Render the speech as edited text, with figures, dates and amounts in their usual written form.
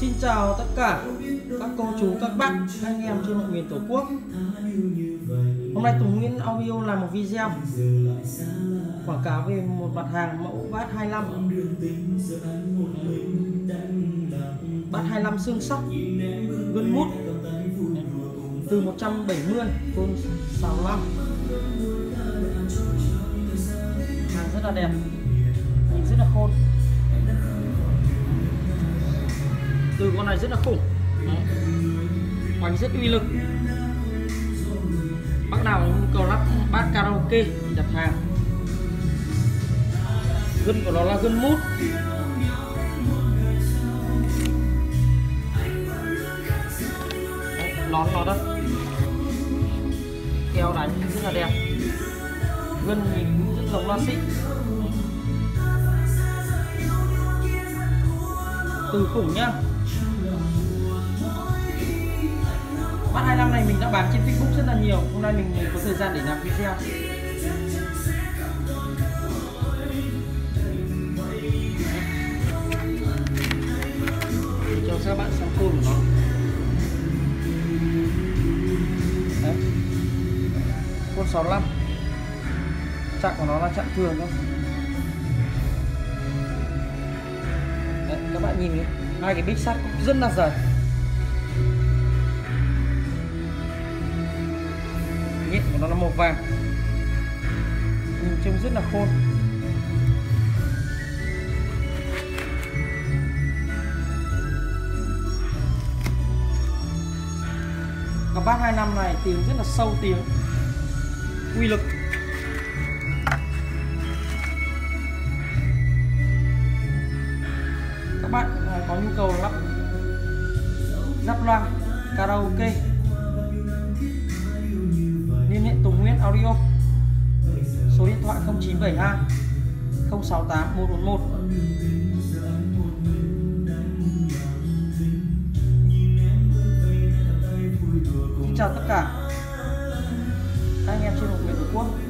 Xin chào tất cả các cô chú, các bác, anh em trên mọi miền Tổ quốc. Hôm nay Tùng Nguyễn Audio làm một video quảng cáo về một mặt hàng mẫu bát 25, bát 25 xương sóc gân mút từ 170 con 65. Hàng rất là đẹp, nhìn rất là khôn. Từ con này rất là khủng. Bánh rất uy lực. Bác nào nhu cầu lắp bát karaoke thì đặt hàng. Gân của nó là gân mút. Nón nó đó. Keo đánh rất là đẹp. Gân nhìn rất giống loa xích. Từ khủng nhá. Bát 25 này mình đã bán trên Facebook rất là nhiều. Hôm nay mình có thời gian để làm video. Để cho các bạn xem khuôn của nó. Đấy. Khuôn 65. Chặn của nó là chặn thường thôi. Đấy, các bạn nhìn hai cái bích sắt cũng rất là dày. Nhện của nó là màu vàng, nhìn trông rất là khôn. Các bát 25 này tiếng rất là sâu, tiếng uy lực. Các bạn có nhu cầu lắp ráp loa karaoke, liên hệ Tùng Nguyễn Audio, số điện thoại 0972 068 141. Xin chào tất cả các anh em trên mọi miền Tổ quốc.